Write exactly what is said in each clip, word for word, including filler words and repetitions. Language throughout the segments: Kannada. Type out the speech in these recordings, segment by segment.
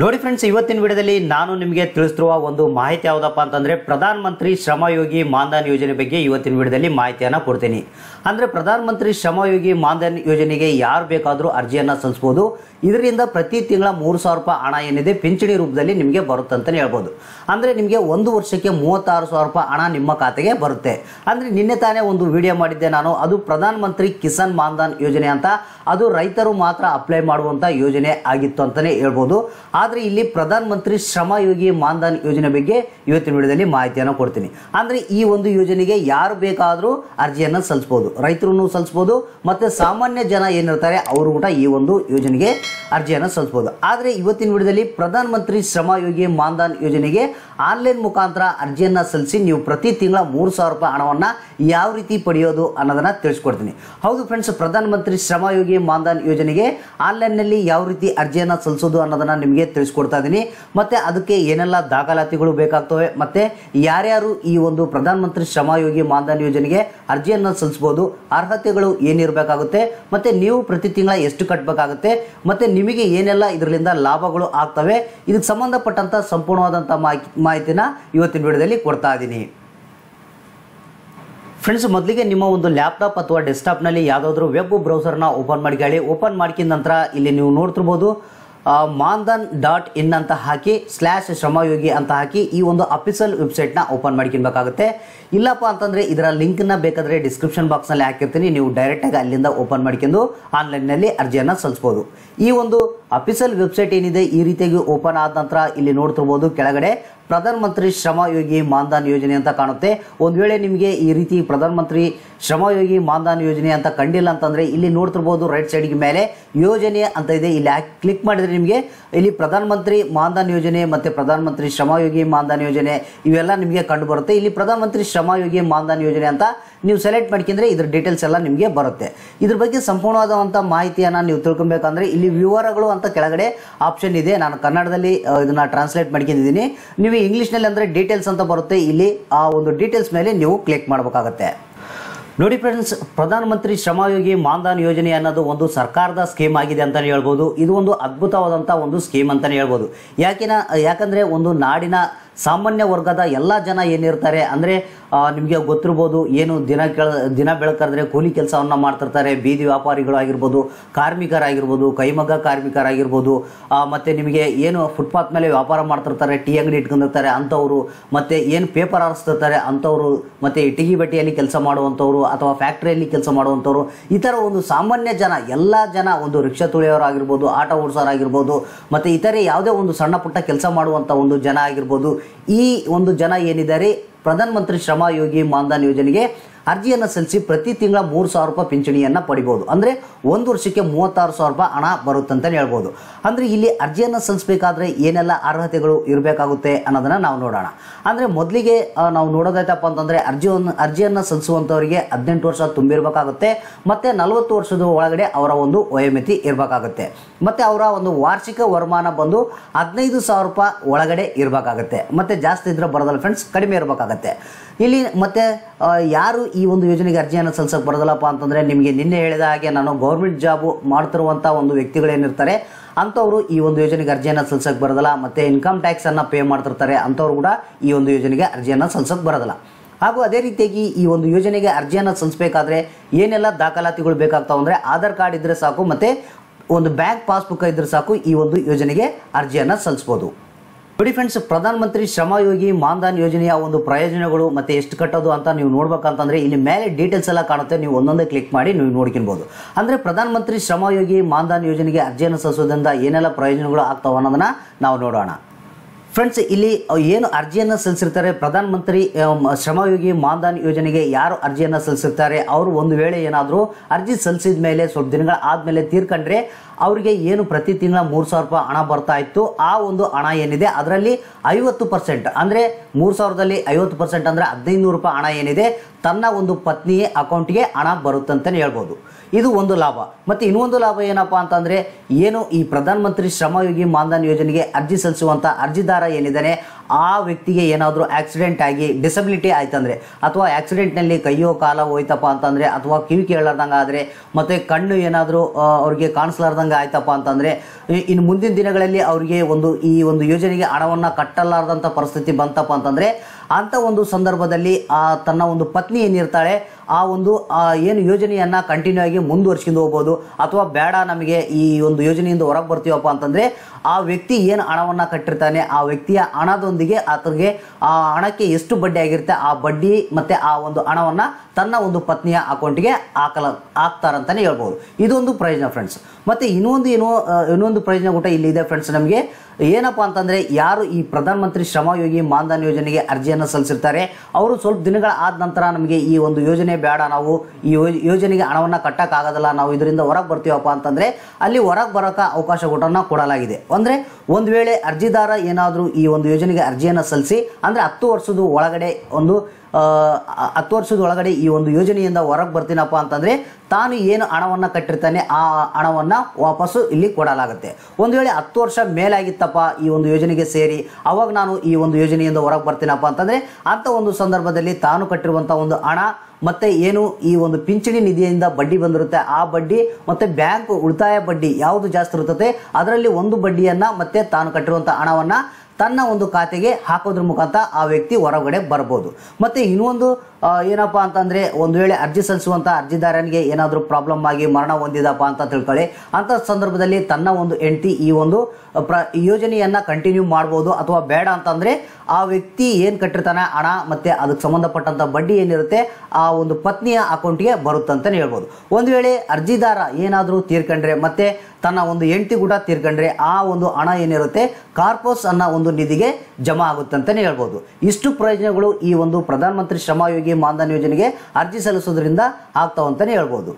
ನೋಡಿ ಫ್ರೆಂಡ್ಸ್, ಇವತ್ತಿನ ವಿಡಿಯೋದಲ್ಲಿ ನಾನು ನಿಮಗೆ ತಿಳಿಸುತ್ತಿರುವ ಒಂದು ಮಾಹಿತಿ ಯಾವುದಪ್ಪ ಅಂತಂದ್ರೆ ಪ್ರಧಾನ ಮಂತ್ರಿ ಶ್ರಮಯೋಗಿ ಮಾನ್ಧನ್ ಯೋಜನೆ ಬಗ್ಗೆ ಇವತ್ತಿನ ವಿಡಿಯೋದಲ್ಲಿ ಮಾಹಿತಿಯನ್ನು ಕೊಡ್ತೀನಿ. ಅಂದ್ರೆ ಪ್ರಧಾನ ಮಂತ್ರಿ ಶ್ರಮಯೋಗಿ ಮಾನ್ಧನ್ ಯೋಜನೆಗೆ ಯಾರು ಬೇಕಾದರೂ ಅರ್ಜಿಯನ್ನು ಸಲ್ಲಿಸಬಹುದು. ಇದರಿಂದ ಪ್ರತಿ ತಿಂಗಳ ಮೂರು ಸಾವಿರ ರೂಪಾಯಿ ಹಣ ಏನಿದೆ ಪಿಂಚಣಿ ರೂಪದಲ್ಲಿ ನಿಮಗೆ ಬರುತ್ತೆ ಅಂತಾನೆ ಹೇಳ್ಬಹುದು. ಅಂದ್ರೆ ನಿಮಗೆ ಒಂದು ವರ್ಷಕ್ಕೆ ಮೂವತ್ತಾರು ಸಾವಿರ ರೂಪಾಯಿ ಹಣ ನಿಮ್ಮ ಖಾತೆಗೆ ಬರುತ್ತೆ. ಅಂದ್ರೆ ನಿನ್ನೆ ತಾನೇ ಒಂದು ವಿಡಿಯೋ ಮಾಡಿದ್ದೆ ನಾನು, ಅದು ಪ್ರಧಾನ ಮಂತ್ರಿ ಕಿಸಾನ್ ಮಾನ್ಧನ್ ಯೋಜನೆ ಅಂತ, ಅದು ರೈತರು ಮಾತ್ರ ಅಪ್ಲೈ ಮಾಡುವಂತ ಯೋಜನೆ ಆಗಿತ್ತು ಅಂತಾನೆ ಹೇಳ್ಬಹುದು. ಆದರೆ ಇಲ್ಲಿ ಪ್ರಧಾನ ಮಂತ್ರಿ ಶ್ರಮ ಯೋಗಿ ಮಾನ್ಧನ್ ಯೋಜನೆ ಬಗ್ಗೆ ಇವತ್ತಿನ ವಿಡಿಯೋದಲ್ಲಿ ಮಾಹಿತಿಯನ್ನು ಕೊಡ್ತೀನಿ. ಅಂದರೆ ಈ ಒಂದು ಯೋಜನೆಗೆ ಯಾರು ಬೇಕಾದರೂ ಅರ್ಜಿಯನ್ನು ಸಲ್ಲಿಸಬಹುದು, ರೈತರು ಸಲ್ಲಿಸಬಹುದು, ಮತ್ತು ಸಾಮಾನ್ಯ ಜನ ಏನಿರ್ತಾರೆ ಅವರು ಕೂಡ ಈ ಒಂದು ಯೋಜನೆಗೆ ಅರ್ಜಿಯನ್ನು ಸಲ್ಲಿಸಬಹುದು. ಆದರೆ ಇವತ್ತಿನ ವಿಡಿಯೋದಲ್ಲಿ ಪ್ರಧಾನ ಮಂತ್ರಿ ಶ್ರಮ ಯೋಗಿ ಮಾನ್ಧನ್ ಯೋಜನೆಗೆ ಆನ್ಲೈನ್ ಮುಖಾಂತರ ಅರ್ಜಿಯನ್ನು ಸಲ್ಲಿಸಿ ನೀವು ಪ್ರತಿ ತಿಂಗಳ ಮೂರು ಸಾವಿರ ರೂಪಾಯಿ ಹಣವನ್ನು ಯಾವ ರೀತಿ ಪಡೆಯೋದು ಅನ್ನೋದನ್ನು ತಿಳಿಸ್ಕೊಡ್ತೀನಿ. ಹೌದು ಫ್ರೆಂಡ್ಸ್, ಪ್ರಧಾನ ಮಂತ್ರಿ ಶ್ರಮ ಯೋಗಿ ಮಾನ್ಧನ್ ಯೋಜನೆಗೆ ಆನ್ಲೈನ್ನಲ್ಲಿ ಯಾವ ರೀತಿ ಅರ್ಜಿಯನ್ನು ಸಲ್ಲಿಸೋದು ಅನ್ನೋದನ್ನು ನಿಮಗೆ ತಿಳಿಸ್ಕೊಡ್ತಾ ಇದ್ದೀನಿ. ಮತ್ತೆ ಅದಕ್ಕೆ ಏನೆಲ್ಲ ದಾಖಲಾತಿಗಳು ಬೇಕಾಗ್ತವೆ, ಮತ್ತೆ ಯಾರ್ಯಾರು ಈ ಒಂದು ಪ್ರಧಾನ ಮಂತ್ರಿ ಶ್ರಮ ಯೋಗಿ ಮಾನ್ಧನ್ ಯೋಜನೆಗೆ ಅರ್ಜಿಯನ್ನು ಸಲ್ಲಿಸಬಹುದು, ಅರ್ಹತೆಗಳು ಏನಿರಬೇಕಾಗುತ್ತೆ, ಮತ್ತೆ ನೀವು ಪ್ರತಿ ತಿಂಗಳ ಎಷ್ಟು ಕಟ್ಟಬೇಕಾಗುತ್ತೆ, ಮತ್ತೆ ನಿಮಗೆ ಏನೆಲ್ಲ ಇದರಿಂದ ಲಾಭಗಳು ಆಗ್ತವೆ, ಇದಕ್ಕೆ ಸಂಬಂಧಪಟ್ಟಂತ ಸಂಪೂರ್ಣವಾದಂಥ ಮಾಹಿತಿನ ಇವತ್ತಿನ ವಿಡಿಯೋದಲ್ಲಿ ಕೊಡ್ತಾ ಇದ್ದೀನಿ. ಫ್ರೆಂಡ್ಸ್, ಮೊದಲಿಗೆ ನಿಮ್ಮ ಒಂದು ಲ್ಯಾಪ್ಟಾಪ್ ಅಥವಾ ಡೆಸ್ಕ್ಟಾಪ್ನಲ್ಲಿ ಯಾವುದಾದ್ರೂ ವೆಬ್ ಬ್ರೌಸರ್ನ ಓಪನ್ ಮಾಡ್ಕೊಳ್ಳಿ. ಓಪನ್ ಮಾಡ್ಕಿದ ನಂತರ ಇಲ್ಲಿ ನೀವು ನೋಡ್ತಿರ್ಬೋದು ಮಾನ್ಧನ್ ಡಾಟ್ ಇನ್ ಅಂತ ಹಾಕಿ, ಸ್ಲ್ಯಾಶ್ ಶ್ರಮಯೋಗಿ ಅಂತ ಹಾಕಿ ಈ ಒಂದು ಅಫಿಷಿಯಲ್ ವೆಬ್ಸೈಟ್ನ ಓಪನ್ ಮಾಡ್ಕೊಳ್ಬೇಕಾಗುತ್ತೆ. ಇಲ್ಲಪ್ಪ ಅಂತಂದರೆ ಇದರ ಲಿಂಕ್ನ ಬೇಕಾದರೆ ಡಿಸ್ಕ್ರಿಪ್ಷನ್ ಬಾಕ್ಸ್ನಲ್ಲಿ ಹಾಕಿರ್ತೀನಿ, ನೀವು ಡೈರೆಕ್ಟಾಗಿ ಅಲ್ಲಿಂದ ಓಪನ್ ಮಾಡ್ಕೊಂಡು ಆನ್ಲೈನ್ನಲ್ಲಿ ಅರ್ಜಿಯನ್ನು ಸಲ್ಲಿಸ್ಬೋದು. ಈ ಒಂದು ಅಫಿಷಿಯಲ್ ವೆಬ್ಸೈಟ್ ಏನಿದೆ ಈ ರೀತಿಯಾಗಿ ಓಪನ್ ಆದ ನಂತರ ಇಲ್ಲಿ ನೋಡ್ತಿರ್ಬೋದು ಕೆಳಗಡೆ ಪ್ರಧಾನ ಮಂತ್ರಿ ಶ್ರಮ ಯೋಗಿ ಮಾನ್ಧನ್ ಯೋಜನೆ ಅಂತ ಕಾಣುತ್ತೆ. ಒಂದು ವೇಳೆ ನಿಮಗೆ ಈ ರೀತಿ ಪ್ರಧಾನ ಮಂತ್ರಿ ಶ್ರಮ ಯೋಗಿ ಮಾನ್ಧನ್ ಯೋಜನೆ ಅಂತ ಕಂಡಿಲ್ಲ ಅಂತಂದರೆ ಇಲ್ಲಿ ನೋಡ್ತಿರ್ಬೋದು ರೈಟ್ ಸೈಡ್ಗೆ ಮೇಲೆ ಯೋಜನೆ ಅಂತ ಇದೆ, ಇಲ್ಲಿ ಕ್ಲಿಕ್ ಮಾಡಿದರೆ ನಿಮಗೆ ಇಲ್ಲಿ ಪ್ರಧಾನ ಮಂತ್ರಿ ಮಾನ್ಧನ್ ಯೋಜನೆ ಮತ್ತು ಪ್ರಧಾನ ಮಂತ್ರಿ ಶ್ರಮ ಯೋಗಿ ಮಾನ್ಧನ್ ಯೋಜನೆ ಇವೆಲ್ಲ ನಿಮಗೆ ಕಂಡು ಬರುತ್ತೆ. ಇಲ್ಲಿ ಪ್ರಧಾನ ಮಂತ್ರಿ ಶ್ರಮ ಯೋಗಿ ಮಾನ್ಧನ್ ಯೋಜನೆ ಅಂತ ನೀವು ಸೆಲೆಕ್ಟ್ ಮಾಡ್ಕೊಂಡ್ರೆ ಇದ್ರ ಡೀಟೇಲ್ಸ್ ಎಲ್ಲ ನಿಮಗೆ ಬರುತ್ತೆ. ಇದ್ರ ಬಗ್ಗೆ ಸಂಪೂರ್ಣವಾದಂಥ ಮಾಹಿತಿಯನ್ನು ನೀವು ತಿಳ್ಕೊಬೇಕಂದ್ರೆ ಇಲ್ಲಿ ವಿವರಗಳು ಅಂತ ಕೆಳಗಡೆ ಆಪ್ಷನ್ ಇದೆ. ನಾನು ಕನ್ನಡದಲ್ಲಿ ಇದನ್ನು ಟ್ರಾನ್ಸ್ಲೇಟ್ ಮಾಡ್ಕೊಂಡಿದ್ದೀನಿ, ನೀವು ಇಂಗ್ಲೀಷ್ನಲ್ಲಿ ಅಂದರೆ ಡೀಟೇಲ್ಸ್ ಅಂತ ಬರುತ್ತೆ, ಇಲ್ಲಿ ಆ ಒಂದು ಡೀಟೇಲ್ಸ್ ಮೇಲೆ ನೀವು ಕ್ಲಿಕ್ ಮಾಡಬೇಕಾಗತ್ತೆ. ನೋಡಿ ಫ್ರೆಂಡ್ಸ್, ಪ್ರಧಾನ ಮಂತ್ರಿ ಶ್ರಮಯೋಗಿ ಮಾನ್ಧನ್ ಯೋಜನೆ ಅನ್ನೋದು ಒಂದು ಸರ್ಕಾರದ ಸ್ಕೀಮ್ ಆಗಿದೆ ಅಂತಲೇ ಹೇಳ್ಬೋದು. ಇದು ಒಂದು ಅದ್ಭುತವಾದಂಥ ಒಂದು ಸ್ಕೀಮ್ ಅಂತಲೇ ಹೇಳ್ಬೋದು. ಯಾಕೆನ ಯಾಕಂದರೆ ಒಂದು ನಾಡಿನ ಸಾಮಾನ್ಯ ವರ್ಗದ ಎಲ್ಲ ಜನ ಏನಿರ್ತಾರೆ ಅಂದರೆ ನಿಮಗೆ ಗೊತ್ತಿರ್ಬೋದು, ಏನು ದಿನ ಕೆಳ ದಿನ ಬೆಳಕಂದರೆ ಕೂಲಿ ಕೆಲಸವನ್ನು ಮಾಡ್ತಿರ್ತಾರೆ, ಬೀದಿ ವ್ಯಾಪಾರಿಗಳು ಆಗಿರ್ಬೋದು, ಕಾರ್ಮಿಕರಾಗಿರ್ಬೋದು, ಕೈಮಗ್ಗ ಕಾರ್ಮಿಕರಾಗಿರ್ಬೋದು, ಮತ್ತು ನಿಮಗೆ ಏನು ಫುಟ್ಪಾತ್ ಮೇಲೆ ವ್ಯಾಪಾರ ಮಾಡ್ತಿರ್ತಾರೆ, ಟೀ ಅಂಗಡಿ ಇಟ್ಕೊಂಡಿರ್ತಾರೆ ಅಂಥವ್ರು, ಮತ್ತು ಏನು ಪೇಪರ್ ಆರಿಸ್ತಿರ್ತಾರೆ ಅಂಥವ್ರು, ಮತ್ತು ಇಟ್ಟಿಗೆ ಬಟ್ಟಿಯಲ್ಲಿ ಕೆಲಸ ಮಾಡುವಂಥವ್ರು ಅಥವಾ ಫ್ಯಾಕ್ಟ್ರಿಯಲ್ಲಿ ಕೆಲಸ ಮಾಡುವಂಥವ್ರು, ಈ ಥರ ಒಂದು ಸಾಮಾನ್ಯ ಜನ ಎಲ್ಲ ಜನ, ಒಂದು ರಿಕ್ಷಾ ತುಳಿಯೋರಾಗಿರ್ಬೋದು, ಆಟೋ ಓಡಿಸೋರಾಗಿರ್ಬೋದು, ಮತ್ತು ಇತರೆ ಯಾವುದೇ ಒಂದು ಸಣ್ಣ ಪುಟ್ಟ ಕೆಲಸ ಮಾಡುವಂಥ ಒಂದು ಜನ ಆಗಿರ್ಬೋದು, ಈ ಒಂದು ಜನ ಏನಿದ್ದಾರೆ ಪ್ರಧಾನ ಮಂತ್ರಿ ಶ್ರಮ ಯೋಗಿ ಮಾನ್ಧನ್ ಯೋಜನೆಗೆ ಅರ್ಜಿಯನ್ನು ಸಲ್ಲಿಸಿ ಪ್ರತಿ ತಿಂಗಳ ಮೂರು ಸಾವಿರ ರೂಪಾಯಿ ಪಿಂಚಣಿಯನ್ನು ಪಡಿಬೋದು. ಅಂದರೆ ಒಂದು ವರ್ಷಕ್ಕೆ ಮೂವತ್ತಾರು ಸಾವಿರ ರೂಪಾಯಿ ಹಣ ಬರುತ್ತೆ ಅಂತಲೇ ಹೇಳ್ಬೋದು. ಅಂದರೆ ಇಲ್ಲಿ ಅರ್ಜಿಯನ್ನು ಸಲ್ಲಿಸಬೇಕಾದ್ರೆ ಏನೆಲ್ಲ ಅರ್ಹತೆಗಳು ಇರಬೇಕಾಗುತ್ತೆ ಅನ್ನೋದನ್ನು ನಾವು ನೋಡೋಣ. ಅಂದರೆ ಮೊದಲಿಗೆ ನಾವು ನೋಡೋದಾಯ್ತಪ್ಪ ಅಂತಂದರೆ ಅರ್ಜಿಯನ್ನು ಅರ್ಜಿಯನ್ನು ಸಲ್ಲಿಸುವಂಥವರಿಗೆ ಹದಿನೆಂಟು ವರ್ಷ ತುಂಬಿರಬೇಕಾಗುತ್ತೆ, ಮತ್ತು ನಲವತ್ತು ವರ್ಷದ ಒಳಗಡೆ ಅವರ ಒಂದು ವಯೋಮಿತಿ ಇರಬೇಕಾಗುತ್ತೆ, ಮತ್ತು ಅವರ ಒಂದು ವಾರ್ಷಿಕ ವರಮಾನ ಬಂದು ಹದಿನೈದು ಸಾವಿರ ರೂಪಾಯಿ ಒಳಗಡೆ ಇರಬೇಕಾಗುತ್ತೆ, ಮತ್ತು ಜಾಸ್ತಿ ಇದ್ರೆ ಬರೋದಲ್ಲ ಫ್ರೆಂಡ್ಸ್, ಕಡಿಮೆ ಇರಬೇಕಾಗತ್ತೆ ಇಲ್ಲಿ. ಮತ್ತು ಯಾರು ಈ ಒಂದು ಯೋಜನೆಗೆ ಅರ್ಜಿಯನ್ನು ಸಲ್ಲಿಸಕ್ಕೆ ಬರೋದಲ್ಲಪ್ಪ ಅಂತಂದರೆ ನಿಮಗೆ ನಿನ್ನೆ ಹೇಳಿದ ಹಾಗೆ ನಾನು ಗೌರ್ಮೆಂಟ್ ಜಾಬು ಮಾಡ್ತಿರುವಂಥ ಒಂದು ವ್ಯಕ್ತಿಗಳೇನಿರ್ತಾರೆ ಅಂಥವರು ಈ ಒಂದು ಯೋಜನೆಗೆ ಅರ್ಜಿಯನ್ನು ಸಲ್ಲಿಸಕ್ಕೆ ಬರೋದಲ್ಲ, ಮತ್ತು ಇನ್ಕಮ್ ಟ್ಯಾಕ್ಸನ್ನು ಪೇ ಮಾಡ್ತಿರ್ತಾರೆ ಅಂಥವ್ರು ಕೂಡ ಈ ಒಂದು ಯೋಜನೆಗೆ ಅರ್ಜಿಯನ್ನು ಸಲ್ಲಿಸಕ್ಕೆ ಬರೋದಲ್ಲ. ಹಾಗೂ ಅದೇ ರೀತಿಯಾಗಿ ಈ ಒಂದು ಯೋಜನೆಗೆ ಅರ್ಜಿಯನ್ನು ಸಲ್ಲಿಸಬೇಕಾದ್ರೆ ಏನೆಲ್ಲ ದಾಖಲಾತಿಗಳು ಬೇಕಾಗ್ತಾವೆ ಅಂದರೆ ಆಧಾರ್ ಕಾರ್ಡ್ ಇದ್ದರೆ ಸಾಕು, ಮತ್ತು ಒಂದು ಬ್ಯಾಂಕ್ ಪಾಸ್ಬುಕ್ ಇದ್ದರೆ ಸಾಕು, ಈ ಒಂದು ಯೋಜನೆಗೆ ಅರ್ಜಿಯನ್ನು ಸಲ್ಲಿಸ್ಬೋದು. ನೋಡಿ ಫ್ರೆಂಡ್ಸ್, ಪ್ರಧಾನ ಮಂತ್ರಿ ಶ್ರಮ ಯೋಗಿ ಮಾನ್ಧನ್ ಯೋಜನೆಯ ಒಂದು ಪ್ರಯೋಜನಗಳು ಮತ್ತು ಎಷ್ಟು ಕಟ್ಟೋದು ಅಂತ ನೀವು ನೋಡ್ಬೇಕಂತಂದರೆ ಇಲ್ಲಿ ಮೇಲೆ ಡೀಟೇಲ್ಸ್ ಎಲ್ಲ ಕಾಣುತ್ತೆ, ನೀವು ಒಂದೊಂದೇ ಕ್ಲಿಕ್ ಮಾಡಿ ನೀವು ನೋಡ್ಕೊಳ್ಬೋದು. ಅಂದರೆ ಪ್ರಧಾನ ಮಂತ್ರಿ ಶ್ರಮ ಯೋಗಿ ಮಾನ್ಧನ್ ಯೋಜನೆಗೆ ಅರ್ಜಿಯನ್ನು ಸಲ್ಲಿಸೋದ್ರಿಂದ ಏನೆಲ್ಲ ಪ್ರಯೋಜನಗಳು ಆಗ್ತಾವೆ ಅನ್ನೋದನ್ನು ನಾವು ನೋಡೋಣ. ಫ್ರೆಂಡ್ಸ್, ಇಲ್ಲಿ ಏನು ಅರ್ಜಿಯನ್ನು ಸಲ್ಲಿಸಿರ್ತಾರೆ ಪ್ರಧಾನ ಮಂತ್ರಿ ಶ್ರಮಯೋಗಿ ಮಾನ್ಧನ್ ಯೋಜನೆಗೆ ಯಾರು ಅರ್ಜಿಯನ್ನು ಸಲ್ಲಿಸಿರ್ತಾರೆ ಅವರು ಒಂದು ವೇಳೆ ಏನಾದರೂ ಅರ್ಜಿ ಸಲ್ಲಿಸಿದ ಮೇಲೆ ಸ್ವಲ್ಪ ದಿನಗಳ ಆದಮೇಲೆ ತೀರ್ಕೊಂಡ್ರೆ ಅವರಿಗೆ ಏನು ಪ್ರತಿ ತಿಂಗಳ ಮೂರು ಸಾವಿರ ರೂಪಾಯಿ ಹಣ ಬರ್ತಾ ಇತ್ತು, ಆ ಒಂದು ಹಣ ಏನಿದೆ ಅದರಲ್ಲಿ ಐವತ್ತು ಪರ್ಸೆಂಟ್ ಅಂದರೆ ಮೂರು ಸಾವಿರದಲ್ಲಿ ಐವತ್ತು ಪರ್ಸೆಂಟ್ ಅಂದರೆ ಹದಿನೈದು ರೂಪಾಯಿ ಹಣ ಏನಿದೆ ತನ್ನ ಒಂದು ಪತ್ನಿಯ ಅಕೌಂಟ್ಗೆ ಹಣ ಬರುತ್ತೆ ಅಂತಲೇ ಹೇಳ್ಬೋದು. ಇದು ಒಂದು ಲಾಭ. ಮತ್ತು ಇನ್ನೊಂದು ಲಾಭ ಏನಪ್ಪ ಅಂತಂದರೆ ಏನು ಈ ಪ್ರಧಾನ ಮಂತ್ರಿ ಶ್ರಮಯೋಗಿ ಮಾನ್ಧನ್ ಯೋಜನೆಗೆ ಅರ್ಜಿ ಸಲ್ಲಿಸುವಂಥ ಅರ್ಜಿದಾರ ಏನಿದ್ದಾನೆ ಆ ವ್ಯಕ್ತಿಗೆ ಏನಾದರೂ ಆಕ್ಸಿಡೆಂಟ್ ಆಗಿ ಡಿಸಬಿಲಿಟಿ ಆಯ್ತು ಅಂದ್ರೆ ಅಥವಾ ಆಕ್ಸಿಡೆಂಟ್ ನಲ್ಲಿ ಕೈಯೋ ಕಾಲೋ ಹೋಯ್ತಪ್ಪ ಅಂತಂದ್ರೆ ಅಥವಾ ಕಿವಿ ಕೇಳಲಾರ್ದಂಗೆ ಆದ್ರೆ ಮತ್ತೆ ಕಣ್ಣು ಏನಾದರೂ ಅವರಿಗೆ ಕಾಣಿಸಲಾರ್ದಂಗೆ ಆಯ್ತಪ್ಪ ಅಂತಂದ್ರೆ ಇನ್ನು ಮುಂದಿನ ದಿನಗಳಲ್ಲಿ ಅವರಿಗೆ ಒಂದು ಈ ಒಂದು ಯೋಜನೆಗೆ ಹಣವನ್ನು ಕಟ್ಟಲಾರದಂತ ಪರಿಸ್ಥಿತಿ ಬಂತಪ್ಪ ಅಂತಂದ್ರೆ ಅಂತ ಒಂದು ಸಂದರ್ಭದಲ್ಲಿ ತನ್ನ ಒಂದು ಪತ್ನಿ ಏನಿರ್ತಾಳೆ ಆ ಒಂದು ಏನು ಯೋಜನೆಯನ್ನು ಕಂಟಿನ್ಯೂ ಆಗಿ ಮುಂದುವರಿಸಿಕೊಂಡು ಹೋಗ್ಬೋದು ಅಥವಾ ಬೇಡ ನಮಗೆ ಈ ಒಂದು ಯೋಜನೆಯಿಂದ ಹೊರಗೆ ಬರ್ತೀವಪ್ಪ ಅಂತಂದರೆ ಆ ವ್ಯಕ್ತಿ ಏನು ಹಣವನ್ನು ಕಟ್ಟಿರ್ತಾನೆ ಆ ವ್ಯಕ್ತಿಯ ಹಣದೊಂದಿಗೆ ಆತನಿಗೆ ಆ ಹಣಕ್ಕೆ ಎಷ್ಟು ಬಡ್ಡಿ ಆಗಿರುತ್ತೆ ಆ ಬಡ್ಡಿ ಮತ್ತು ಆ ಒಂದು ಹಣವನ್ನು ತನ್ನ ಒಂದು ಪತ್ನಿಯ ಅಕೌಂಟಿಗೆ ಹಾಕಲ ಹಾಕ್ತಾರಂತಲೇ ಹೇಳ್ಬೋದು. ಇದೊಂದು ಪ್ರಯೋಜನ ಫ್ರೆಂಡ್ಸ್. ಮತ್ತು ಇನ್ನೊಂದು ಏನೋ ಇನ್ನೊಂದು ಪ್ರಯೋಜನ ಕೂಡ ಇಲ್ಲಿದೆ ಫ್ರೆಂಡ್ಸ್. ನಮಗೆ ಏನಪ್ಪ ಅಂತಂದರೆ ಯಾರು ಈ ಪ್ರಧಾನಮಂತ್ರಿ ಶ್ರಮಯೋಗಿ ಮಾನ್ಧನ್ ಯೋಜನೆಗೆ ಅರ್ಜಿಯನ್ನು ಸಲ್ಲಿಸಿರ್ತಾರೆ ಅವರು ಸ್ವಲ್ಪ ದಿನಗಳ ಆದ ನಂತರ ನಮಗೆ ಈ ಒಂದು ಯೋಜನೆ ಬೇಡ, ನಾವು ಈ ಯೋಜನೆಗೆ ಹಣವನ್ನು ಕಟ್ಟಕ್ಕಾಗೋದಿಲ್ಲ, ನಾವು ಇದರಿಂದ ಹೊರಗೆ ಬರ್ತೀವಪ್ಪ ಅಂತಂದರೆ ಅಲ್ಲಿ ಹೊರಗೆ ಬರೋಕ್ಕೆ ಅವಕಾಶ ಕೊಟ್ಟನ್ನು ಕೊಡಲಾಗಿದೆ. ಅಂದರೆ ಒಂದು ವೇಳೆ ಅರ್ಜಿದಾರ ಏನಾದರೂ ಈ ಒಂದು ಯೋಜನೆಗೆ ಅರ್ಜಿಯನ್ನು ಸಲ್ಲಿಸಿ ಅಂದರೆ ಹತ್ತು ವರ್ಷದ ಒಳಗಡೆ ಒಂದು ಹತ್ತು ವರ್ಷದ ಒಳಗಡೆ ಈ ಒಂದು ಯೋಜನೆಯಿಂದ ಹೊರಗೆ ಬರ್ತೀನಪ್ಪ ಅಂತಂದರೆ ತಾನು ಏನು ಹಣವನ್ನು ಕಟ್ಟಿರ್ತಾನೆ ಆ ಹಣವನ್ನು ವಾಪಸ್ಸು ಇಲ್ಲಿ ಕೊಡಲಾಗುತ್ತೆ. ಒಂದು ವೇಳೆ ಹತ್ತು ವರ್ಷ ಮೇಲಾಗಿತ್ತಪ್ಪ ಈ ಒಂದು ಯೋಜನೆಗೆ ಸೇರಿ ಅವಾಗ ನಾನು ಈ ಒಂದು ಯೋಜನೆಯಿಂದ ಹೊರಗೆ ಬರ್ತೀನಪ್ಪ ಅಂತಂದರೆ ಅಂಥ ಒಂದು ಸಂದರ್ಭದಲ್ಲಿ ತಾನು ಕಟ್ಟಿರುವಂಥ ಒಂದು ಹಣ ಮತ್ತು ಏನು ಈ ಒಂದು ಪಿಂಚಣಿ ನಿಧಿಯಿಂದ ಬಡ್ಡಿ ಬಂದಿರುತ್ತೆ ಆ ಬಡ್ಡಿ ಮತ್ತು ಬ್ಯಾಂಕ್ ಉಳಿತಾಯ ಬಡ್ಡಿ ಯಾವುದು ಜಾಸ್ತಿ ಇರುತ್ತದೆ ಅದರಲ್ಲಿ ಒಂದು ಬಡ್ಡಿಯನ್ನು ಮತ್ತು ತಾನು ಕಟ್ಟಿರುವಂಥ ಹಣವನ್ನು ತನ್ನ ಒಂದು ಖಾತೆಗೆ ಹಾಕೋದ್ರ ಮುಖಾಂತರ ಆ ವ್ಯಕ್ತಿ ಹೊರಗಡೆ ಬರ್ಬೋದು. ಮತ್ತು ಇನ್ನೊಂದು ಏನಪ್ಪ ಅಂತಂದರೆ ಒಂದು ವೇಳೆ ಅರ್ಜಿ ಸಲ್ಲಿಸುವಂಥ ಅರ್ಜಿದಾರನಿಗೆ ಏನಾದರೂ ಪ್ರಾಬ್ಲಮ್ ಆಗಿ ಮರಣ ಹೊಂದಿದಪ್ಪ ಅಂತ ತಿಳ್ಕೊಳ್ಳಿ, ಅಂಥ ಸಂದರ್ಭದಲ್ಲಿ ತನ್ನ ಒಂದು ಹೆಂಡತಿ ಈ ಒಂದು ಪ್ರ ಯೋಜನೆಯನ್ನು ಕಂಟಿನ್ಯೂ ಮಾಡ್ಬೋದು ಅಥವಾ ಬೇಡ ಅಂತಂದರೆ ಆ ವ್ಯಕ್ತಿ ಏನು ಕಟ್ಟಿರ್ತಾನೆ ಹಣ ಮತ್ತು ಅದಕ್ಕೆ ಸಂಬಂಧಪಟ್ಟಂಥ ಬಡ್ಡಿ ಏನಿರುತ್ತೆ ಆ ಒಂದು ಪತ್ನಿಯ ಅಕೌಂಟಿಗೆ ಬರುತ್ತಂತಲೇ ಹೇಳ್ಬೋದು. ಒಂದು ವೇಳೆ ಅರ್ಜಿದಾರ ಏನಾದರೂ ತೀರ್ಕೊಂಡ್ರೆ ಮತ್ತು ತನ್ನ ಒಂದು ಹೆಂಡತಿ ಕೂಡ ತೀರ್ಕೊಂಡ್ರೆ ಆ ಒಂದು ಹಣ ಏನಿರುತ್ತೆ ಕಾರ್ಪೋಸ್ ಅನ್ನೋ ಒಂದು ನಿಧಿಗೆ ಜಮಾ ಆಗುತ್ತೆ ಅಂತಲೇ ಹೇಳ್ಬೋದು. ಇಷ್ಟು ಪ್ರಯೋಜನಗಳು ಈ ಒಂದು ಪ್ರಧಾನಮಂತ್ರಿ ಶ್ರಮಯೋಗಿ ಮಾನ್ಧನ್ ಯೋಜನೆಗೆ ಅರ್ಜಿ ಸಲ್ಲಿಸೋದ್ರಿಂದ ಆಗ್ತಾವಂತಲೇ ಹೇಳ್ಬೋದು.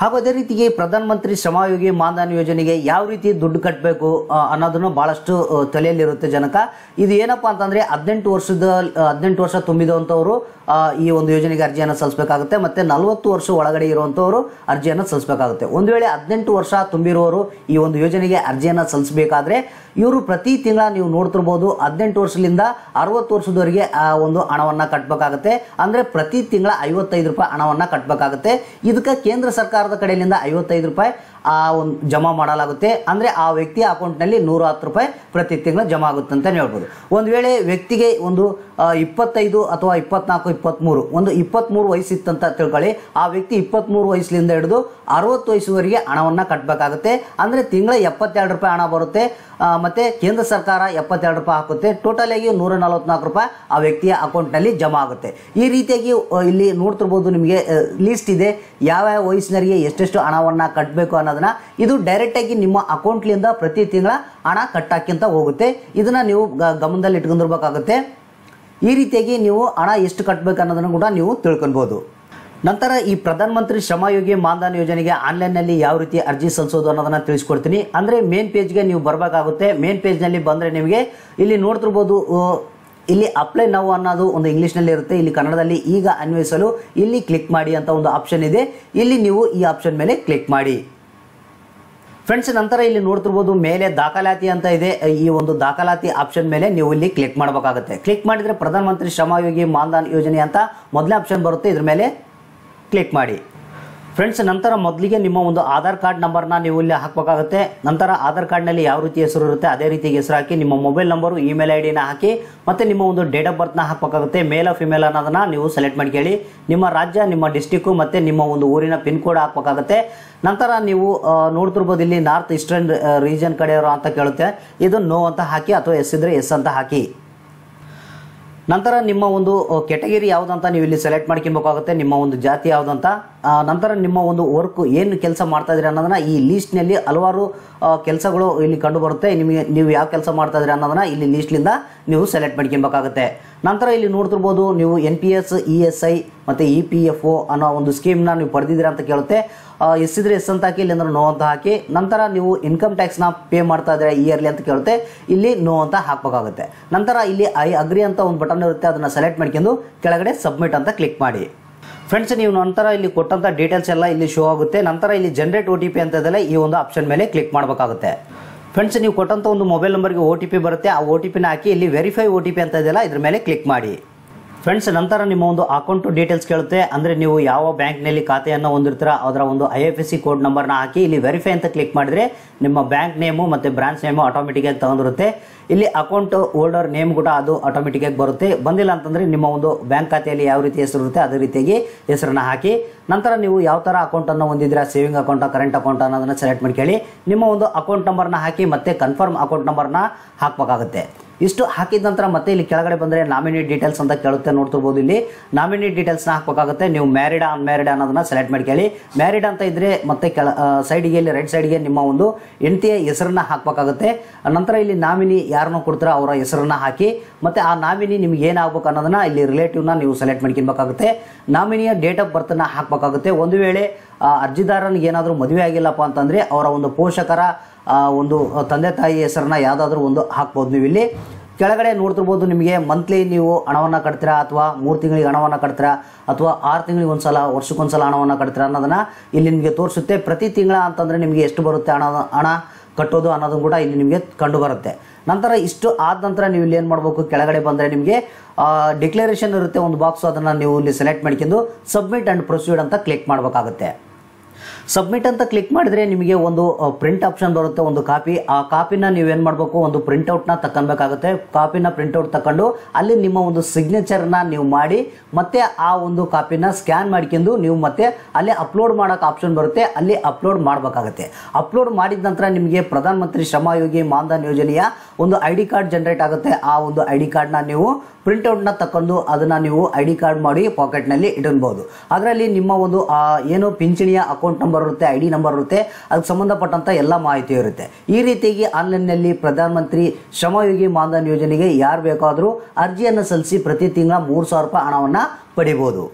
ಹಾಗೂ ಅದೇ ರೀತಿಗೆ ಪ್ರಧಾನಮಂತ್ರಿ ಶ್ರಮಯೋಗಿ ಮಾನ್ಧನ್ ಯೋಜನೆಗೆ ಯಾವ ರೀತಿ ದುಡ್ಡು ಕಟ್ಟಬೇಕು ಅನ್ನೋದನ್ನು ಭಾಳಷ್ಟು ತಲೆಯಲ್ಲಿರುತ್ತೆ ಜನಕ. ಇದು ಏನಪ್ಪ ಅಂತಂದರೆ ಹದಿನೆಂಟು ವರ್ಷದ ಹದಿನೆಂಟು ವರ್ಷ ತುಂಬಿದಂಥವರು ಈ ಒಂದು ಯೋಜನೆಗೆ ಅರ್ಜಿಯನ್ನು ಸಲ್ಲಿಸಬೇಕಾಗುತ್ತೆ ಮತ್ತು ನಲವತ್ತು ವರ್ಷ ಒಳಗಡೆ ಇರುವಂಥವರು ಅರ್ಜಿಯನ್ನು ಸಲ್ಲಿಸಬೇಕಾಗುತ್ತೆ. ಒಂದು ವೇಳೆ ಹದಿನೆಂಟು ವರ್ಷ ತುಂಬಿರುವವರು ಈ ಒಂದು ಯೋಜನೆಗೆ ಅರ್ಜಿಯನ್ನು ಸಲ್ಲಿಸಬೇಕಾದ್ರೆ ಇವರು ಪ್ರತಿ ತಿಂಗಳ ನೀವು ನೋಡ್ತಿರ್ಬೋದು ಹದಿನೆಂಟು ವರ್ಷದಿಂದ ಅರವತ್ತು ವರ್ಷದವರೆಗೆ ಆ ಒಂದು ಹಣವನ್ನು ಕಟ್ಟಬೇಕಾಗುತ್ತೆ. ಅಂದರೆ ಪ್ರತಿ ತಿಂಗಳ ಐವತ್ತೈದು ರೂಪಾಯಿ ಹಣವನ್ನು ಕಟ್ಟಬೇಕಾಗುತ್ತೆ. ಇದಕ್ಕೆ ಕೇಂದ್ರ ಸರ್ಕಾರದ ಕಡೆಯಿಂದ ಐವತ್ತೈದು ರೂಪಾಯಿ ಆ ಒಂದು ಜಮಾ ಮಾಡಲಾಗುತ್ತೆ. ಅಂದರೆ ಆ ವ್ಯಕ್ತಿಯ ಅಕೌಂಟ್ನಲ್ಲಿ ನೂರ ಹತ್ತು ರೂಪಾಯಿ ಪ್ರತಿ ತಿಂಗಳು ಜಮಾ ಆಗುತ್ತೆ ಅಂತಲೇ ಹೇಳ್ಬೋದು. ಒಂದು ವೇಳೆ ವ್ಯಕ್ತಿಗೆ ಒಂದು ಇಪ್ಪತ್ತೈದು ಅಥವಾ ಇಪ್ಪತ್ನಾಲ್ಕು ಇಪ್ಪತ್ತ್ಮೂರು ಒಂದು ಇಪ್ಪತ್ತ್ಮೂರು ವಯಸ್ಸಿತ್ತಂತ ತಿಳ್ಕೊಳ್ಳಿ, ಆ ವ್ಯಕ್ತಿ ಇಪ್ಪತ್ತ್ಮೂರು ವಯಸ್ಸಿನಿಂದ ಹಿಡಿದು ಅರವತ್ತು ವಯಸ್ಸುವರೆಗೆ ಹಣವನ್ನು ಕಟ್ಟಬೇಕಾಗುತ್ತೆ. ಅಂದರೆ ತಿಂಗಳ ಎಪ್ಪತ್ತೆರಡು ರೂಪಾಯಿ ಹಣ ಬರುತ್ತೆ ಮತ್ತು ಕೇಂದ್ರ ಸರ್ಕಾರ ಎಪ್ಪತ್ತೆರಡು ರೂಪಾಯಿ ಹಾಕುತ್ತೆ. ಟೋಟಲಾಗಿ ನೂರ ನಲವತ್ತ್ನಾಲ್ಕು ರೂಪಾಯಿ ಆ ವ್ಯಕ್ತಿಯ ಅಕೌಂಟ್ನಲ್ಲಿ ಜಮಾ ಆಗುತ್ತೆ. ಈ ರೀತಿಯಾಗಿ ಇಲ್ಲಿ ನೋಡ್ತಿರ್ಬೋದು, ನಿಮಗೆ ಲೀಸ್ಟ್ ಇದೆ ಯಾವ್ಯಾವ ವಯಸ್ಸಿನವರಿಗೆ ಎಷ್ಟೆಷ್ಟು ಹಣವನ್ನು ಕಟ್ಟಬೇಕು ಅನ್ನೋದನ್ನು. ಇದು ಡೈರೆಕ್ಟಾಗಿ ನಿಮ್ಮ ಅಕೌಂಟ್ಲಿಂದ ಪ್ರತಿ ತಿಂಗಳ ಹಣ ಕಟ್ಟಾಕ್ಯಂತ ಹೋಗುತ್ತೆ. ಇದನ್ನು ನೀವು ಗಮನದಲ್ಲಿ ಇಟ್ಕೊಂಡಿರ್ಬೇಕಾಗುತ್ತೆ. ಈ ರೀತಿಯಾಗಿ ನೀವು ಹಣ ಎಷ್ಟು ಕಟ್ಟಬೇಕು ಅನ್ನೋದನ್ನು ಕೂಡ ನೀವು ತಿಳ್ಕೊಳ್ಬೋದು. ನಂತರ ಈ ಪ್ರಧಾನಮಂತ್ರಿ ಶ್ರಮಯೋಗಿ ಮಾನ್ಧನ್ ಯೋಜನೆಗೆ ಆನ್ಲೈನ್ನಲ್ಲಿ ಯಾವ ರೀತಿ ಅರ್ಜಿ ಸಲ್ಲಿಸೋದು ಅನ್ನೋದನ್ನು ತಿಳಿಸ್ಕೊಡ್ತೀನಿ. ಅಂದರೆ ಮೇನ್ ಪೇಜ್ಗೆ ನೀವು ಬರಬೇಕಾಗುತ್ತೆ. ಮೇನ್ ಪೇಜ್ನಲ್ಲಿ ಬಂದರೆ ನಿಮಗೆ ಇಲ್ಲಿ ನೋಡ್ತಿರ್ಬೋದು, ಇಲ್ಲಿ ಅಪ್ಲೈ ನೌ ಅನ್ನೋದು ಒಂದು ಇಂಗ್ಲೀಷ್ನಲ್ಲಿ ಇರುತ್ತೆ, ಇಲ್ಲಿ ಕನ್ನಡದಲ್ಲಿ ಈಗ ಅನ್ವಯಿಸಲು ಇಲ್ಲಿ ಕ್ಲಿಕ್ ಮಾಡಿ ಅಂತ ಒಂದು ಆಪ್ಷನ್ ಇದೆ. ಇಲ್ಲಿ ನೀವು ಈ ಆಪ್ಷನ್ ಮೇಲೆ ಕ್ಲಿಕ್ ಮಾಡಿ ಫ್ರೆಂಡ್ಸ್. ನಂತರ ಇಲ್ಲಿ ನೋಡ್ತಿರ್ಬೋದು ಮೇಲೆ ದಾಖಲಾತಿ ಅಂತ ಇದೆ. ಈ ಒಂದು ದಾಖಲಾತಿ ಆಪ್ಷನ್ ಮೇಲೆ ನೀವು ಇಲ್ಲಿ ಕ್ಲಿಕ್ ಮಾಡಬೇಕಾಗುತ್ತೆ. ಕ್ಲಿಕ್ ಮಾಡಿದರೆ ಪ್ರಧಾನಮಂತ್ರಿ ಶ್ರಮಯೋಗಿ ಮಾನ್ಧನ್ ಯೋಜನೆ ಅಂತ ಮೊದಲನೇ ಆಪ್ಷನ್ ಬರುತ್ತೆ, ಇದ್ರ ಮೇಲೆ ಕ್ಲಿಕ್ ಮಾಡಿ ಫ್ರೆಂಡ್ಸ್. ನಂತರ ಮೊದಲಿಗೆ ನಿಮ್ಮ ಒಂದು ಆಧಾರ್ ಕಾರ್ಡ್ ನಂಬರ್ನ ನೀವು ಇಲ್ಲಿ ಹಾಕಬೇಕಾಗುತ್ತೆ. ನಂತರ ಆಧಾರ್ ಕಾರ್ಡ್ನಲ್ಲಿ ಯಾವ ರೀತಿ ಹೆಸರು ಇರುತ್ತೆ ಅದೇ ರೀತಿಗೆ ಹೆಸರು ಹಾಕಿ, ನಿಮ್ಮ ಮೊಬೈಲ್ ನಂಬರು ಇಮೇಲ್ ಐ ಡಿನ ಹಾಕಿ, ಮತ್ತು ನಿಮ್ಮ ಒಂದು ಡೇಟ್ ಆಫ್ ಬರ್ತ್ನ ಹಾಕಬೇಕಾಗುತ್ತೆ. ಮೇಲ್ ಆಫ್ ಫಿಮೇಲ್ ಅನ್ನೋದನ್ನು ನೀವು ಸೆಲೆಕ್ಟ್ ಮಾಡ್ಕೊಳ್ಳಿ. ನಿಮ್ಮ ರಾಜ್ಯ, ನಿಮ್ಮ ಡಿಸ್ಟಿಕ್ಕು ಮತ್ತು ನಿಮ್ಮ ಒಂದು ಊರಿನ ಪಿನ್ ಕೋಡ್ ಹಾಕಬೇಕಾಗುತ್ತೆ. ನಂತರ ನೀವು ನೋಡ್ತಿರ್ಬೋದು ಇಲ್ಲಿ ನಾರ್ತ್ ಈಸ್ಟರ್ನ್ ರೀಜನ್ ಕಡೆಯವರು ಅಂತ ಕೇಳುತ್ತೆ, ಇದು ನೋ ಅಂತ ಹಾಕಿ ಅಥವಾ ಎಸ್ ಇದ್ದರೆ ಎಸ್ ಅಂತ ಹಾಕಿ. ನಂತರ ನಿಮ್ಮ ಒಂದು ಕೆಟಗರಿ ಯಾವುದಂತ ನೀವು ಇಲ್ಲಿ ಸೆಲೆಕ್ಟ್ ಮಾಡ್ಕೊಬೇಕಾಗುತ್ತೆ, ನಿಮ್ಮ ಒಂದು ಜಾತಿ ಯಾವುದಂತ. ನಂತರ ನಿಮ್ಮ ಒಂದು ವರ್ಕ್ ಏನು ಕೆಲಸ ಮಾಡ್ತಾ ಇದ್ದೀರಿ ಅನ್ನೋದನ್ನು, ಈ ಲೀಸ್ಟ್ನಲ್ಲಿ ಹಲವಾರು ಕೆಲಸಗಳು ಇಲ್ಲಿ ಕಂಡುಬರುತ್ತೆ, ನಿಮಗೆ ನೀವು ಯಾವ ಕೆಲಸ ಮಾಡ್ತಾ ಇದ್ದೀರಿ ಅನ್ನೋದನ್ನು ಇಲ್ಲಿ ಲೀಸ್ಟ್ಲಿಂದ ನೀವು ಸೆಲೆಕ್ಟ್ ಮಾಡ್ಕೊಬೇಕಾಗುತ್ತೆ. ನಂತರ ಇಲ್ಲಿ ನೋಡ್ತಿರ್ಬೋದು ನೀವು N P S, E S I ಮತ್ತು ಇ ಪಿ ಎಫ್ ಒ ಅನ್ನೋ ಒಂದು ಸ್ಕೀಮ್ನ ನೀವು ಪಡೆದಿದ್ದೀರಾ ಅಂತ ಕೇಳುತ್ತೆ. ಎಸ್ ಇದ್ರೆ ಎಸ್ ಅಂತ ಹಾಕಿ, ಇಲ್ಲಾಂದ್ರೆ ನೋ ಅಂತ ಹಾಕಿ. ನಂತರ ನೀವು ಇನ್ಕಮ್ ಟ್ಯಾಕ್ಸ್ನ ಪೇ ಮಾಡ್ತಾ ಇದ್ದೀರಾ ಇಯರ್ಲಿ ಅಂತ ಕೇಳುತ್ತೆ, ಇಲ್ಲಿ ನೋ ಅಂತ ಹಾಕಬೇಕಾಗುತ್ತೆ. ನಂತರ ಇಲ್ಲಿ ಐ ಅಗ್ರಿ ಅಂತ ಒಂದು ಬಟನ್ ಇರುತ್ತೆ, ಅದನ್ನು ಸೆಲೆಕ್ಟ್ ಮಾಡ್ಕೊಂಡು ಕೆಳಗಡೆ ಸಬ್ಮಿಟ್ ಅಂತ ಕ್ಲಿಕ್ ಮಾಡಿ ಫ್ರೆಂಡ್ಸ್. ನೀವು ನಂತರ ಇಲ್ಲಿ ಕೊಟ್ಟಂಥ ಡೀಟೇಲ್ಸ್ ಎಲ್ಲ ಇಲ್ಲಿ ಶೋ ಆಗುತ್ತೆ. ನಂತರ ಇಲ್ಲಿ ಜನರೇಟ್ ಓ ಟಿ ಪಿ ಅಂತ ಇದೆಲ್ಲ ಈ ಒಂದು ಆಪ್ಷನ್ ಮೇಲೆ ಕ್ಲಿಕ್ ಮಾಡಬೇಕಾಗುತ್ತೆ ಫ್ರೆಂಡ್ಸ್ ನೀವು ಕೊಟ್ಟಂತ ಒಂದು ಮೊಬೈಲ್ ನಂಬರ್ ಗೆ ಓಟಿಪಿ ಬರುತ್ತೆ ಆ ಓಟಿಪಿನ ಹಾಕಿ ಇಲ್ಲಿ ವೆರಿಫೈ ಓಟಿಪಿ ಅಂತ ಇದೆಯಲ್ಲ ಇದರ ಮೇಲೆ ಕ್ಲಿಕ್ ಮಾಡಿ ಫ್ರೆಂಡ್ಸ್ ನಂತರ ನಿಮ್ಮ ಒಂದು ಅಕೌಂಟ್ ಡೀಟೇಲ್ಸ್ ಕೇಳುತ್ತೆ ಅಂದ್ರೆ ನೀವು ಯಾವ ಬ್ಯಾಂಕ್ ನಲ್ಲಿ ಖಾತೆಯನ್ನು ಹೊಂದಿರ್ತೀರಾ ಅದರ ಒಂದು I F S C code number ಅನ್ನು ಹಾಕಿ ಇಲ್ಲಿ ವೆರಿಫೈ ಅಂತ ಕ್ಲಿಕ್ ಮಾಡಿದ್ರೆ ನಿಮ್ಮ ಬ್ಯಾಂಕ್ ನೇಮ್ ಮತ್ತೆ ಬ್ರಾಂಚ್ ನೇಮ್ ಆಟೋಮ್ಯಾಟಿಕ್ ಆಗಿ ತಗೊಂಡಿರುತ್ತೆ ಇಲ್ಲಿ ಅಕೌಂಟ್ ಹೋಲ್ಡರ್ ನೇಮ್ ಕೂಡ ಅದು ಆಟೋಮ್ಯಾಟಿಕ್ ಆಗಿ ಬರುತ್ತೆ ಬಂದಿಲ್ಲ ಅಂತಂದ್ರೆ ನಿಮ್ಮ ಒಂದು ಬ್ಯಾಂಕ್ ಖಾತೆಯಲ್ಲಿ ಯಾವ ರೀತಿ ಹೆಸರು ಇರುತ್ತೆ ಅದೇ ರೀತಿಯಾಗಿ ಹೆಸರನ್ನ ಹಾಕಿ ನಂತರ ನೀವು ಯಾವ ತರ ಅಕೌಂಟ್ ಅನ್ನು ಹೊಂದಿದ್ದೀರಾ ಸೇವಿಂಗ್ ಅಕೌಂಟ್ ಕರೆಂಟ್ ಅಕೌಂಟ್ ಅನ್ನೋದನ್ನ ಸೆಲೆಕ್ಟ್ ಮಾಡ್ಕೊಳ್ಳಿ ನಿಮ್ಮ ಒಂದು ಅಕೌಂಟ್ ನಂಬರ್ ಅನ್ನು ಹಾಕಿ ಮತ್ತೆ ಕನ್ಫರ್ಮ್ ಅಕೌಂಟ್ ನಂಬರ್ ಅನ್ನು ಹಾಕಬೇಕಾಗುತ್ತೆ ಇಷ್ಟು ಹಾಕಿದ ನಂತರ ಮತ್ತೆ ಇಲ್ಲಿ ಕೆಳಗಡೆ ಬಂದ್ರೆ ನಾಮಿನಿ ಡೀಟೇಲ್ಸ್ ಅಂತ ಕೇಳುತ್ತೆ ನೋಡ್ತಿರಬಹುದು ಇಲ್ಲಿ ನಾಮಿನಿ ಡೀಟೇಲ್ಸ್ ನ ಹಾಕಬೇಕಾಗುತ್ತೆ ನೀವು ಮ್ಯಾರಿಡ್ ಆನ್ ಮ್ಯಾರಿಡ್ ಅನ್ನೋದನ್ನ ಸೆಲೆಕ್ಟ್ ಮಾಡ್ಕೊಳ್ಳಿ ಮ್ಯಾರಿಡ್ ಅಂತ ಇದ್ರೆ ಮತ್ತೆ ಸೈಡ್ ಗೆ ಇಲ್ಲಿ ರೈಟ್ ಸೈಡ್ ಗೆ ನಿಮ್ಮ ಒಂದು ಹೆಂಡತಿಯ ಹೆಸರನ್ನ ಹಾಕಬೇಕಾಗುತ್ತೆ ನಂತರ ಇಲ್ಲಿ ನಾಮಿನಿ ಯಾರನ್ನು ಕೊಡ್ತಾರೋ ಅವರ ಹೆಸರನ್ನ ಹಾಕಿ ಮತ್ತೆ ಆ ನಾಮಿನಿ ನಿಮಗೆ ಏನಾಗಬೇಕು ಅನ್ನೋದನ್ನ ಇಲ್ಲಿ ರಿಲೇಟಿವ್ ನ ನೀವು ಸೆಲೆಕ್ಟ್ ಮಾಡ್ಕೊಬೇಕಾಗುತ್ತೆ ನಾಮಿನಿಯ ಡೇಟ್ ಆಫ್ ಬರ್ತ್ ನ ಹಾಕಬೇಕಾಗುತ್ತೆ ಒಂದು ವೇಳೆ ಅರ್ಜಿದಾರನಿಗೆ ಏನಾದರೂ ಮದುವೆ ಆಗಿಲ್ಲಪ್ಪ ಅಂತಂದ್ರೆ ಅವರ ಒಂದು ಪೋಷಕರ ಒಂದು ತಂದೆ ತಾಯಿ ಹೆಸರನ್ನ ಯಾವುದಾದ್ರೂ ಒಂದು ಹಾಕಬಹುದು ನೀವು ಇಲ್ಲಿ ಕೆಳಗಡೆ ನೋಡ್ತಿರಬಹುದು ನಿಮಗೆ ಮಂತ್ಲಿ ನೀವು ಹಣವನ್ನು ಕಟ್ತೀರಾ ಅಥವಾ ಮೂರು ತಿಂಗಳಿಗೆ ಹಣವನ್ನು ಕಟ್ತೀರಾ ಅಥವಾ ಆರು ತಿಂಗಳಿಗೆ ಒಂದ್ಸಲ ವರ್ಷಕ್ಕೊಂದ್ಸಲ ಹಣವನ್ನು ಕಟ್ತೀರಾ ಅನ್ನೋದನ್ನ ಇಲ್ಲಿ ನಿಮಗೆ ತೋರಿಸುತ್ತೆ ಪ್ರತಿ ತಿಂಗಳ ಅಂತಂದ್ರೆ ನಿಮಗೆ ಎಷ್ಟು ಬರುತ್ತೆ ಹಣ ಹಣ ಕಟ್ಟೋದು ಅನ್ನೋದನ್ನು ಕೂಡ ಇಲ್ಲಿ ನಿಮಗೆ ಕಂಡು ಬರುತ್ತೆ ನಂತರ ಇಷ್ಟು ಆದ ನಂತರ ನೀವು ಇಲ್ಲಿ ಏನು ಮಾಡಬೇಕು ಕೆಳಗಡೆ ಬಂದರೆ ನಿಮಗೆ ಡಿಕ್ಲರೇಷನ್ ಇರುತ್ತೆ ಒಂದು ಬಾಕ್ಸ್ ಅದನ್ನು ನೀವು ಇಲ್ಲಿ ಸೆಲೆಕ್ಟ್ ಮಾಡ್ಕೊಂಡು ಸಬ್ಮಿಟ್ ಆ್ಯಂಡ್ ಪ್ರೊಸೀಡ್ ಅಂತ ಕ್ಲಿಕ್ ಮಾಡಬೇಕಾಗುತ್ತೆ ಸಬ್ಮಿಟ್ ಅಂತ ಕ್ಲಿಕ್ ಮಾಡಿದ್ರೆ ನಿಮಗೆ ಒಂದು ಪ್ರಿಂಟ್ ಆಪ್ಷನ್ ಬರುತ್ತೆ ಒಂದು ಕಾಪಿ ಆ ಕಾಪಿನ ನೀವು ಏನು ಮಾಡಬೇಕು ಒಂದು ಪ್ರಿಂಟ್ಔಟ್ನ ತಕ್ಕೊಬೇಕಾಗುತ್ತೆ ಕಾಪಿನ ಪ್ರಿಂಟ್ಔಟ್ ತಕೊಂಡು ಅಲ್ಲಿ ನಿಮ್ಮ ಒಂದು ಸಿಗ್ನೇಚರ್ನ ನೀವು ಮಾಡಿ ಮತ್ತೆ ಆ ಒಂದು ಕಾಪಿನ ಸ್ಕ್ಯಾನ್ ಮಾಡ್ಕೊಂಡು ನೀವು ಮತ್ತೆ ಅಲ್ಲಿ ಅಪ್ಲೋಡ್ ಮಾಡೋಕೆ ಆಪ್ಷನ್ ಬರುತ್ತೆ ಅಲ್ಲಿ ಅಪ್ಲೋಡ್ ಮಾಡಬೇಕಾಗುತ್ತೆ ಅಪ್ಲೋಡ್ ಮಾಡಿದ ನಂತರ ನಿಮಗೆ ಪ್ರಧಾನ ಮಂತ್ರಿ ಶ್ರಮ ಯೋಗಿ ಮಾನ್ಧನ್ ಯೋಜನೆಯ ಒಂದು ಐ ಡಿ ಕಾರ್ಡ್ ಜನರೇಟ್ ಆಗುತ್ತೆ ಆ ಒಂದು ಐ ಡಿ ಕಾರ್ಡ್ನ ನೀವು ಪ್ರಿಂಟ್ಔಟ್ನ ತಕೊಂಡು ಅದನ್ನು ನೀವು ಐ ಡಿ ಕಾರ್ಡ್ ಮಾಡಿ ಪಾಕೆಟ್ನಲ್ಲಿ ಇಟ್ಕೊಬಹುದು ಅದರಲ್ಲಿ ನಿಮ್ಮ ಒಂದು ಏನು ಪಿಂಚಣಿಯ ಅಕೌಂಟ್ ನಂಬರ್ ಇರುತ್ತೆ ಐ ಡಿ ನಂಬರ್ ಇರುತ್ತೆ ಅದಕ್ಕೆ ಸಂಬಂಧಪಟ್ಟಂತ ಎಲ್ಲ ಮಾಹಿತಿ ಇರುತ್ತೆ ಈ ರೀತಿಯಾಗಿ ಆನ್ಲೈನ್ನಲ್ಲಿ ಪ್ರಧಾನಮಂತ್ರಿ ಶ್ರಮಯೋಗಿ ಮಾನ್ಧನ್ ಯೋಜನೆಗೆ ಯಾರು ಬೇಕಾದರೂ ಅರ್ಜಿಯನ್ನು ಸಲ್ಲಿಸಿ ಪ್ರತಿ ತಿಂಗಳ ಮೂರು ಸಾವಿರ ರೂಪಾಯಿ ಹಣವನ್ನು ಪಡೆಯಬಹುದು.